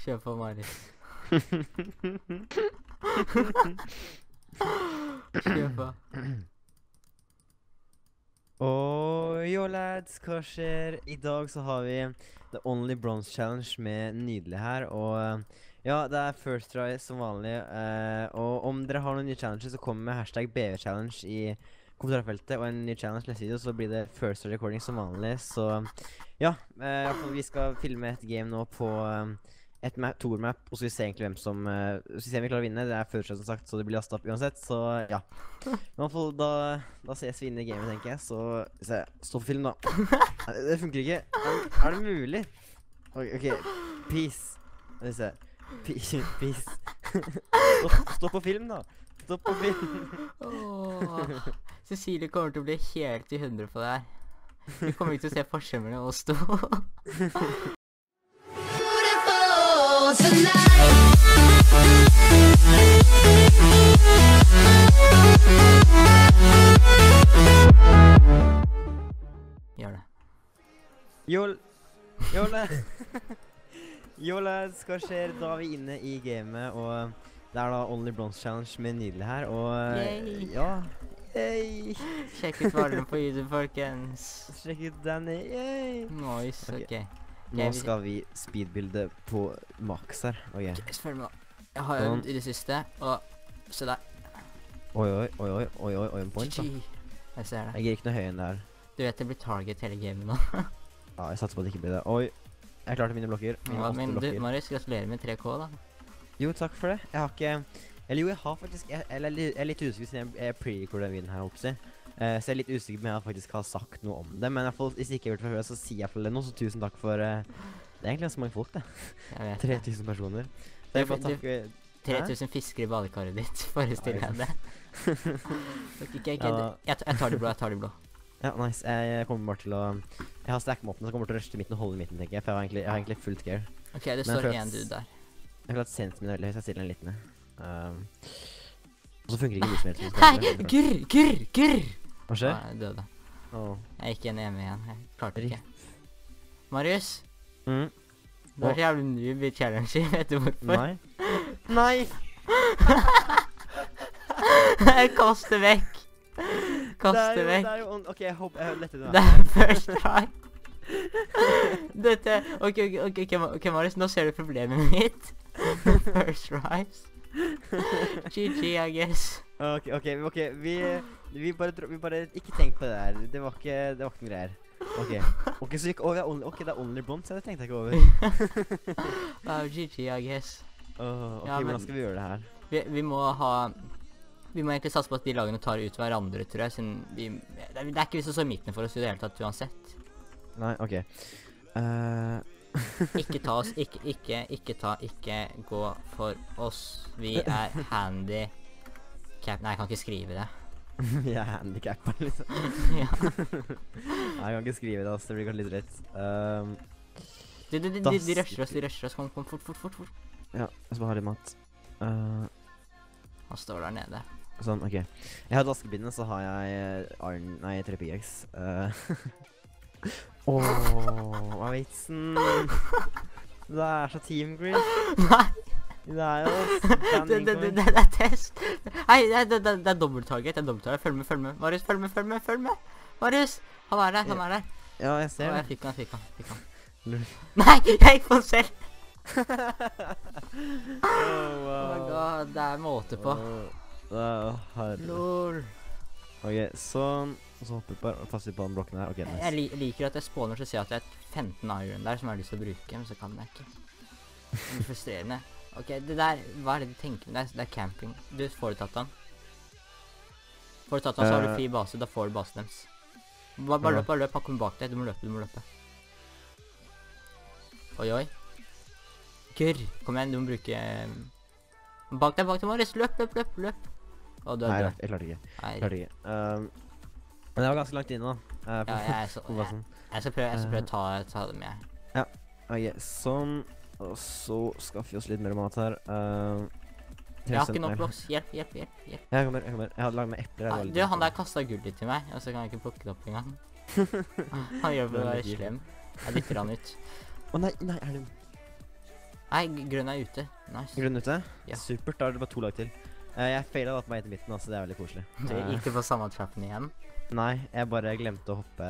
Kjøp for Marius. Kjøp for. Og jo lads, hva skjer? I dag så har vi The Only Bronze Challenge med Nydlee her, og ja, det er first try som vanlig, og om dere har noen nye challenges, så kommer med hashtag BV-challenge i kommentarfeltet, og en ny challenge neste video, så blir det first try recording som vanlig, så ja, vi skal filme et game nå på et tour-map, og så vi ser egentlig hvem som, hvis vi ser om vi klarer å vinne, det er first try som sagt, så det blir lastet opp uansett, så ja. Men i hvert fall, da ses vi inne i gamet, tenker jeg, så se, stå på film da. Det funker ikke, er det mulig? Ok, peace, vi ser. Piss. Stå på film da. Stå på film. Cecilie kommer til å bli helt i 100 på det her. Vi kommer ikke til å se forskjellene og stå. Gjør det. Jole. Jo, hva skjer? Da er vi inne i gamet, og det er da Only Bronze Challenge med Nydlee her, og yay. Ja, yay! Sjekk ut Varlem på YouTube, folkens. Sjekk ut Danny, yay! Nice, ok. Nå skal vi speedbilde på Max her, ok. Spør meg da. Jeg har øvd i det siste, og se der. Oi, en point da. Jeg ser det. Jeg gir ikke noe høy enn det her. Du vet, det blir target hele gamet nå. Ja, jeg satser på at det ikke blir det. Oi! Jeg klarte mine blokker, mine 8 blokker. Du, Marius, gratulerer med 3K da. Jo, takk for det. Jeg har ikke... Eller jo, jeg har faktisk... Jeg er litt usikker siden jeg pre-recorder den videoen her, håper jeg. Så jeg er litt usikker med at jeg faktisk har sagt noe om det. Men i hvert fall, hvis jeg ikke har gjort det før, så sier jeg for det nå. Så tusen takk for... Det er egentlig ganske mange folk, det. Jeg vet det. 3000 personer. Så jeg får takke... 3000 fisker i badekaret ditt, forestiller jeg det. Jeg tar det blå, Ja, nice. Jeg kommer bare til å... Jeg har stack moppen, så jeg kommer til å rushe til midten og holde i midten, tenker jeg. For jeg har egentlig fullt gear. Ok, det står en dude der. Jeg har klart sensen min er veldig høy, så jeg stiller den litt ned. Og så funker ikke mye som helst. Grr! Hva skjer? Nei, jeg døde. Jeg gikk igjen hjemme igjen. Jeg klarte det ikke. Marius? Du har så jævlig noob i challenge, vet du hvorfor? Nei! Kast det vekk! Kaste vekk. Ok, jeg håper jeg lette det. Det er first try. Dette, ok, Marius, nå ser du problemet mitt. First tries. GG, I guess. Ok, vi bare, ikke tenk på det der. Det var ikke noen greier. Ok, så gikk, det er Only Bronze, det tenkte jeg ikke over. Wow, GG, I guess. Ok, hvordan skal vi gjøre det her? Vi må egentlig satse på at de lagene tar ut hverandre, tror jeg, siden det er ikke vi som står i midten for oss i det hele tatt, uansett. Nei, ok. Ikke ta oss, ikke gå for oss. Vi er handicap... Nei, jeg kan ikke skrive det. Vi er handicapper, liksom. Ja. Nei, jeg kan ikke skrive det, altså. Det blir kanskje litt rett. De rusher oss. Kom, fort. Ja, jeg skal ha litt mat. Han står der nede. Sånn, ok. Jeg har daskebindene, så har jeg 3PGX. Hva vitsen? Det er så Team Grinch. Nei! Det er jo standing point. Det er test. Nei, det er dobbelttarget, Følg med. Marius, følg med. Marius, han er der. Ja, jeg ser det. Jeg fikk han. Nei, jeg gikk på den selv. Oh my god, det er måte på. Lol. Ok, sånn. Og så hopper vi bare og passer på den blokken her. Ok, nice. Jeg liker at jeg spawner så sier at jeg har 15 iron der som jeg har lyst til å bruke, men så kan jeg ikke. Det blir frustrerende. Ok, det der, hva er det du tenker? Det er camping. Du, får du tatt han? Får du tatt han, så har du fri base, da får du basen deres. Bare løp, han kommer bak deg. Du må løpe. Oi. Kom igjen, du må bruke... Bak deg, Marius! Løp! Nei, jeg klarte ikke. Men det var ganske langt inne da. Ja, jeg skal prøve å ta det med. Ja, ok, sånn. Og så skaffer vi oss litt mer mat her. Jeg har ikke nok blokks. Hjelp. Jeg kommer. Jeg hadde laget med epler. Du, han der kastet gullet til meg, og så kan jeg ikke plukke det opp engang. Han gjør det å være slem. Jeg dytter han ut. Å nei, er det... Nei, grønn er ute. Nice. Grønn ute? Ja. Supert, da er det bare to lag til. Jeg feilet da på meg inn i midten, altså det er veldig koselig. Du gikk du på samme trappen igjen? Nei, jeg bare glemte å hoppe.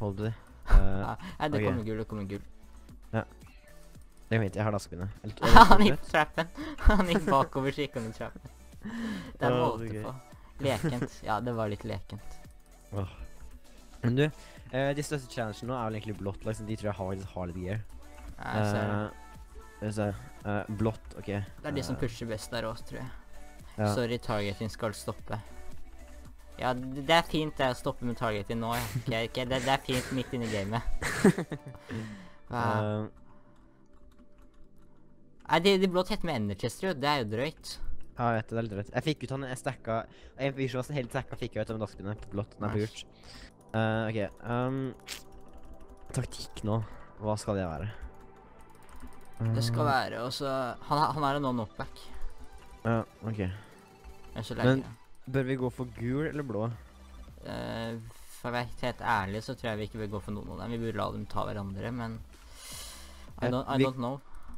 Hold du. Nei, det kommer gull, det kommer gull. Ja. Det kommer hit, jeg har laskebindet. Han gikk trappen. Han gikk bakover så gikk han i trappen. Det er målte på. Lekent. Ja, det var litt lekent. Åh. Men du, de største challengene nå er vel egentlig blått lag, så de tror jeg har litt gear. Nei, så er det. Blått, ok. Det er de som pusher best der også, tror jeg. Ja. Sorry, targeting skal stoppe. Ja, det er fint det å stoppe med targeting nå, okay, det er fint midt inne i gamet. Nei, de blått heter med enderchester, det er jo drøyt. Ja, jeg vet det, det er litt drøyt. Jeg fikk ut han, jeg stakka, en fyrsjå, så hele stakka fikk jeg ut av dagspinnet på blått, den er på gult. Taktikk nå, hva skal det være? Det skal være, og så... Han er en non-knockback. Ja, ok. Men bør vi gå for gul eller blå? For å være helt ærlig så tror jeg vi ikke vil gå for noen av dem. Vi burde la dem ta hverandre, men... I don't know.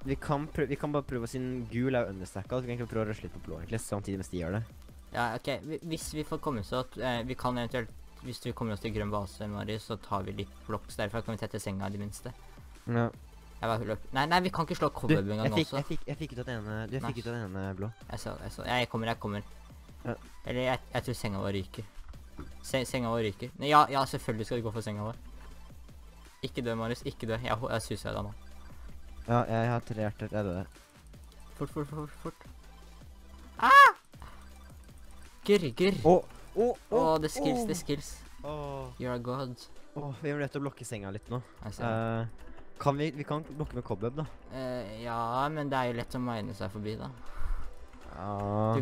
Vi kan bare prøve, siden gul er jo understakket, så vi kan ikke prøve å røsle litt på blå, egentlig, samtidig mens de gjør det. Ja, ok. Hvis vi får komme så at... vi kan eventuelt... Hvis vi kommer oss til grønn base, Marius, så tar vi litt blokks. Derfor kan vi tette senga i det minste. Ja. Nei, vi kan ikke slå coverbunga nå også. Jeg fikk ut av den ene, blå. Jeg kommer. Ja. Eller, jeg tror senga vår ryker. Senga vår ryker. Nei, ja, selvfølgelig skal du gå for senga vår. Ikke dø, Marius, ikke dø. Jeg suser deg nå. Ja, jeg har tre hjerter, jeg døde. Fort. Ah! Gurr. Åh, det skills. You're a god. Vi må rett og blokke senga litt nå. Vi kan blokke med cobweb da. Ja, men det er jo lett å mine seg forbi da.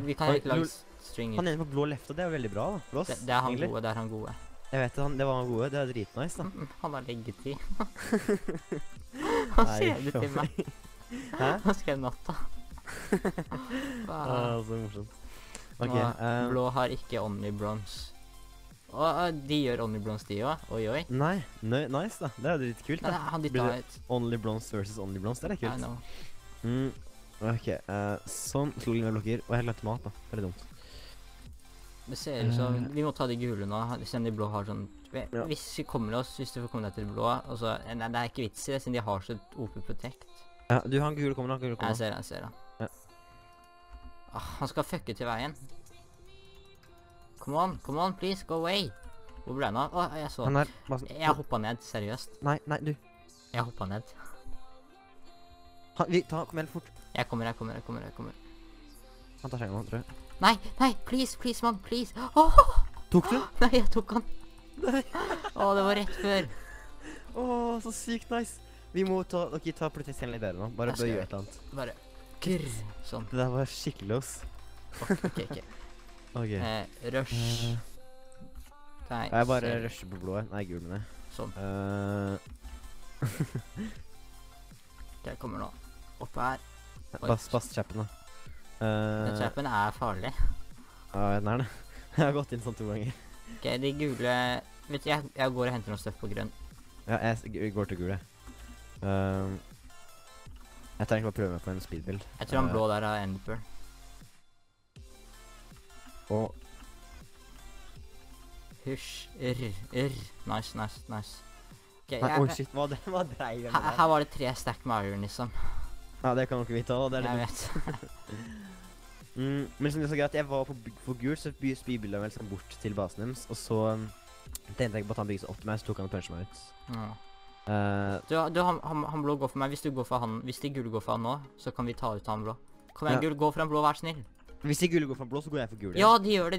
Vi kan ikke lage string. Han ene på blå lefta, det er jo veldig bra da. Blås, det er han gode. Jeg vet det, det var han gode, det er dritnice da. Han har leggetid. Han ser det til meg. Hæ? Han skrev natta. Så morsomt. Okay, blå har ikke Only Bronze. Og de gjør Only Bronze de også, oi. Nei, nice da, det er jo litt kult da. Han ditt har et Only Bronze versus Only Bronze, det er kult. I know. Ok, sånn, slog inn og lukker, og jeg har lagt mat da, veldig dumt. Det ser ut som, vi må ta de gule nå, siden de blå har sånn, hvis vi kommer oss, hvis du får komme deg til blå, og så, nei, det er ikke vits i det, siden de har sånn OP-protekt. Ja, du, han gule kommer. Jeg ser han. Ja. Han skal fucke til veien. Come on, please, go away. Hvor ble han av? Jeg så. Jeg hoppet ned, seriøst. Nei, du. Jeg hoppet ned. Kom helt fort. Jeg kommer. Han tar seg om han, tror jeg. Nei, please, man, please. Tok du? Nei, jeg tok han. Nei. Det var rett før. Så sykt nice. Vi må ta politikken litt bedre nå. Bare bør gjøre et eller annet. Bare, grr, sånn. Det der var skikkelig løs. Ok. Rush. Jeg bare rusher på blået. Nei, gul med det. Sånn. Jeg kommer nå. Oppe her. Pass kjappen da. Den kjappen er farlig. Ja, den er det. Jeg har gått inn sånn 2 ganger. Ok, de gule... Vet du, jeg går og henter noe støff på grønn. Ja, jeg går til gule. Jeg trenger ikke å prøve meg på en speedbuild. Jeg tror han blå der har enderpearl. Hush, nice. Okay, shit, hva dreier det med det? Her var det 3 stack med iron, liksom. Ja, det kan du ikke vite av, det er det. Jeg vet. Men som det er så greit, jeg var på gul, så spybildet vel sånn bort til basen deres, og så tenkte jeg bare at han bygde seg opp til meg, så tok han og puncher meg ut. Han blå går for meg, hvis de gule går for han nå, så kan vi ta ut han blå. Kom igjen, gul, gå for han blå, vær snill. Hvis de gule går for blå, så går jeg for gul. Ja, de gjør det.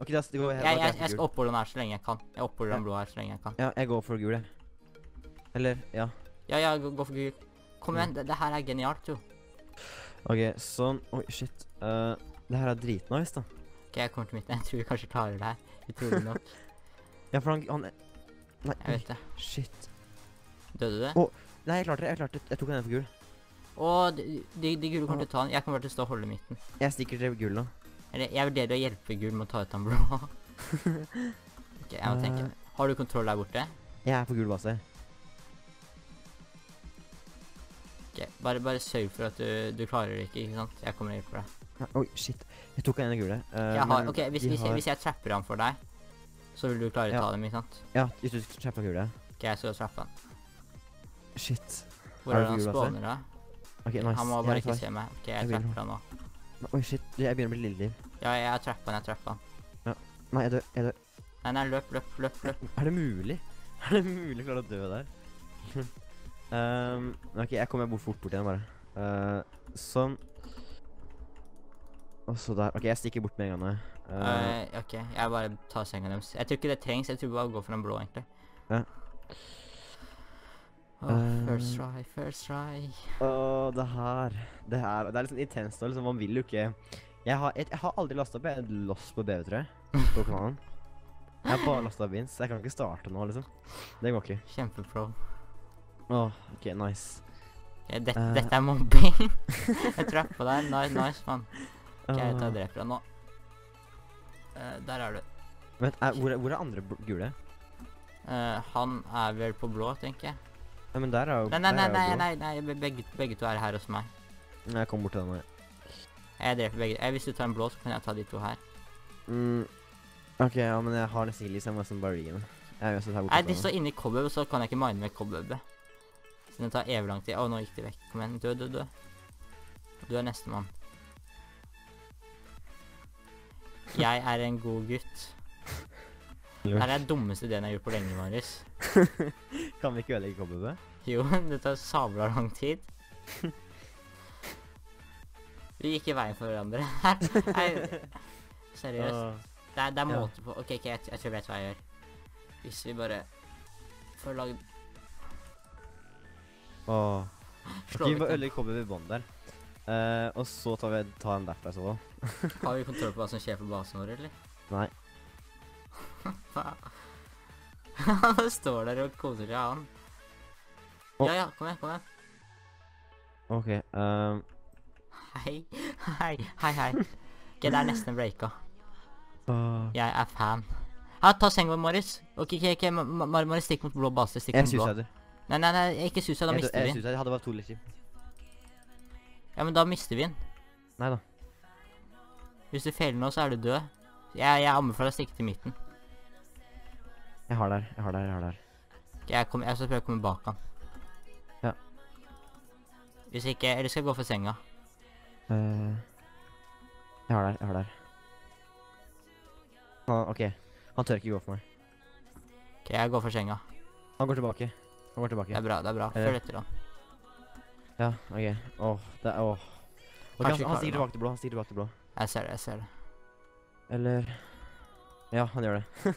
Ok, da går jeg for gul. Jeg skal oppholde den her så lenge jeg kan. Jeg oppholder den blå her så lenge jeg kan. Ja, jeg går for gul, jeg. Eller, ja. Ja, gå for gul. Kom igjen, det her er genialt, jo. Ok, sånn. Oi, shit. Det her er dritnice, da. Ok, jeg kommer til midten. Jeg tror vi kanskje klarer det her. Utrolig nok. Ja, for han... Nei, jeg vet det. Shit. Døde du det? Nei, jeg klarte det. Jeg tok den for gul. De gule kommer til å ta han. Jeg kommer bare til å stå og holde midten. Jeg stikker til gul nå. Jeg vurderer å hjelpe gul med å ta ut han blå. Ok, jeg må tenke. Har du kontroll der borte? Jeg er på gul base. Ok, Bare sørg for at du klarer det ikke sant? Jeg kommer og hjelper deg. Ja, oi, shit. Jeg tok en av gule. Ok, hvis jeg trapper han for deg, så vil du klare å ta dem, ikke sant? Ja, hvis du trapper gule. Ok, så trapper han. Shit. Hvor er det han spawner da? Ok, nice. Han må bare ikke se meg. Ok, jeg trapper han nå. Oi, shit. Jeg begynner å bli lille. Ja, jeg trapper han. Ja. Nei, jeg dør. Nei, løp. Er det mulig? Er det mulig å klare å dø der? Ok, jeg kommer bort igjen bare. Sånn. Og så der. Ok, jeg stikker bort med en gang. Ok, jeg bare tar senga deres. Jeg tror ikke det trengs, jeg tror bare å gå for den blå egentlig. Ja. First try. Det er litt sånn intenst, liksom, man vil jo ikke. Jeg har aldri lastet opp, jeg er lost på BV, tror jeg. På kanalen. Jeg har bare lastet opp Vince, jeg kan ikke starte nå, liksom. Det går ikke. Kjempepro. Ok, nice. Dette er mobbing. Jeg trapp på deg, nice, mann. Ok, jeg tar og dreper deg nå. Der er du. Vent, hvor er andre gule? Han er vel på blå, tenker jeg. Ja, men der er jo blå. Nei, begge to er her hos meg. Jeg kommer bort til den her. Jeg dreper begge. Hvis du tar en blå, så kan jeg ta de to her. Ok, ja, men jeg har nesten liksom en sånn barriere. Nei, de står inne i kobbøbet, så kan jeg ikke mine med kobbøbet. Så det tar evig lang tid. Nå gikk de vekk. Kom igjen. Død. Du er neste mann. Jeg er en god gutt. Dette er den dummeste ideen jeg har gjort på lenge, Marius. Kan vi ikke ødelegge kobbøbet? Jo, det tar sabla lang tid. Vi gikk i veien for hverandre. Seriøst. Det er måte på. Ok, jeg tror jeg vet hva jeg gjør. Hvis vi bare får laget... Slå vi på øl i kobbet ved bånd der. Og så tar vi en derfra så da. Har vi kontroll på hva som skjer på basen vår, eller? Nei. Han står der og koser seg av han. Ja, kom igjen. Ok, Hei. Ok, det er nesten breaka. Jeg er fan. Ja, ta sengen vår, Marius. Ok, Marius, stikk mot blå base, stikk mot blå. Nei, ikke suset, da mister vi den. Jeg hadde bare to litt. Ja, men da mister vi den. Neida. Hvis du feiler nå, så er du død. Jeg anbefaler å stikke til midten. Jeg har der. Ok, jeg skal prøve å komme bak han. Ja. Hvis ikke, eller skal jeg gå for senga? Jeg har der. Ok. Han tør ikke gå for meg. Ok, jeg går for senga. Han går tilbake. Det er bra. Følg etter han. Ja, ok. Ok, han stiger tilbake til blå, Jeg ser det. Eller... Ja, han gjør det.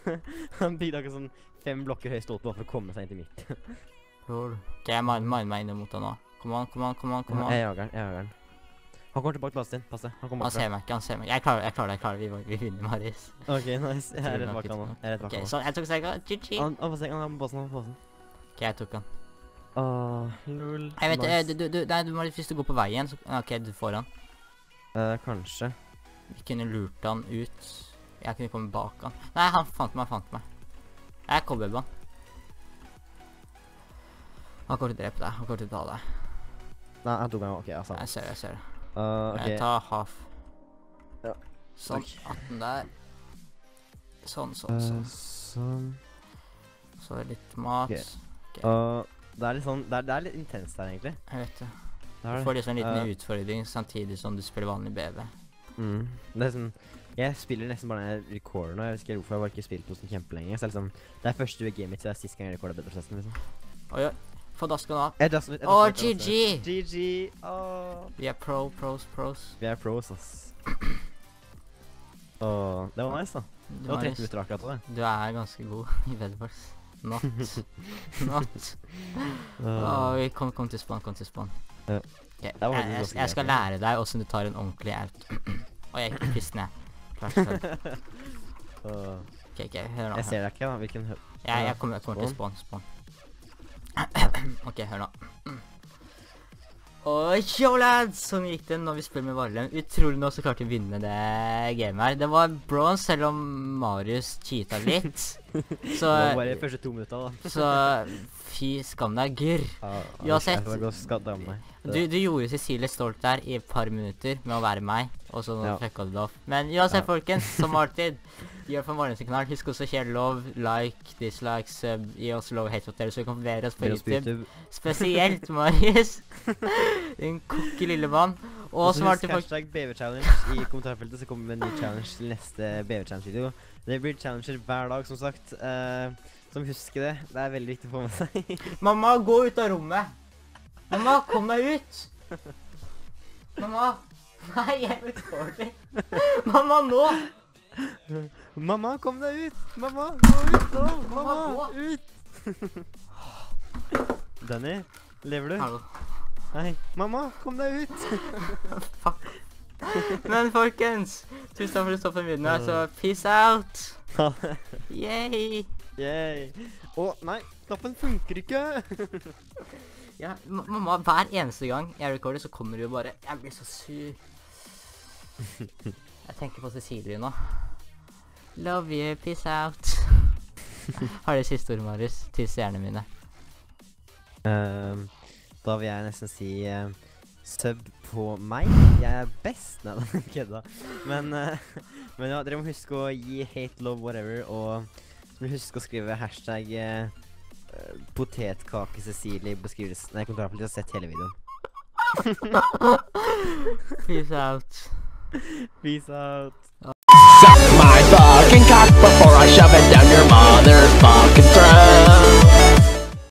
Han bygde akkurat sånn 5 blokker høy stolpe for å komme seg inn til midt. Ok, jeg miner meg inne mot han nå. Kom an. Jeg jager han. Han kommer tilbake til plassen din, pass det. Han ser meg ikke. Jeg klarer det. Vi vinner, Marius. Ok, nice. Jeg er rett bak han nå. Ok, sånn, jeg tok senga. GG. Han er på basen. Ok, jeg tok han. Lol. Jeg vet, du må litt først gå på veien. Ok, du får han. Kanskje. Vi kunne lurt han ut. Jeg kunne komme bak han. Nei, han fant meg. Jeg kom beba. Han kommer til å drepe deg. Han kommer til å ta deg. Nei, han tok meg. Ok, jeg ser det. Okay. Jeg tar half. Ja. Sånn, 18 der. Sånn. Så litt mat. Okay. Det er litt intenst her, egentlig. Jeg vet det. Du får liksom en liten utfordring samtidig som du spiller vanlig BB. Det er sånn... Jeg spiller nesten bare denne rekorden, og jeg husker hvorfor jeg bare ikke spilt hos den kjempelenge. Så liksom, det er første VG mitt, så det er siste gang jeg rekordet bedre-prosessen, liksom. Oi. Få dasken av. GG! GG! Vi er pros. Vi er pros, ass. Det var nice, da. Det var 30 minutter akkurat, da. Du er ganske god i Bedfors. Not. Kom til spawn, Jeg skal lære deg hvordan du tar en ordentlig out. Jeg gikk pist ned. Ok, hør nå. Jeg ser deg ikke, da. Hvilken høy... Jeg kommer til spawn. Ok, hør nå. Jo, lads! Sånn gikk det når vi spiller med Varlem. Utrolig nå så klarte vi å vinne det gamet her. Det var bronze, selv om Marius cheatet litt. Så bare de første 2 minutter, da. Så fy skam deg, gurr. Uansett. Du gjorde Cecilie stolt der i et par minutter med å være meg, og så trykket du det opp. Men uansett, folkens, som alltid, gjør for Varlem-kanalen. Husk også å share love, like, dislike, sub, gi oss love hate hotel, så vi kan forbedre oss på YouTube. Spesielt Marius. Din kokke lille mann. Og så husk hashtag beverchallenge i kommentarfeltet, så kommer vi med en ny challenge til neste beverchallenge-video. Det blir challenger hver dag, som sagt. Som husker det. Det er veldig viktig å få med seg. Mamma, gå ut av rommet! Mamma, kom deg ut! Mamma! Nei, jeg blir dårlig. Mamma, nå! Mamma, kom deg ut! Mamma, gå ut nå! Mamma, ut! Danny, lever du? Hallo. Nei, mamma, kom deg ut! Fuck. Men folkens, tusen takk for å stå på videoen her, så peace out! Ha det! Yay! Yay! Å, nei, knappen funker ikke! Ja, mamma, hver eneste gang jeg recorder, så kommer du jo bare, jeg blir så sur. Jeg tenker på Cecilie nå. Love you, peace out! Har du siste ord, Marius, til seerne mine? Da vil jeg nesten si sub på meg. Jeg er best. Nei, det er kødda. Men ja, dere må huske å gi hate, love, whatever. Og husk å skrive hashtag potetkake Cecilie i beskrivelsen. Nei, kommentarfeltet, jeg har sett hele videoen. Peace out. Peace out. Suck my fucking cock before I shove it down your motherfucking throat.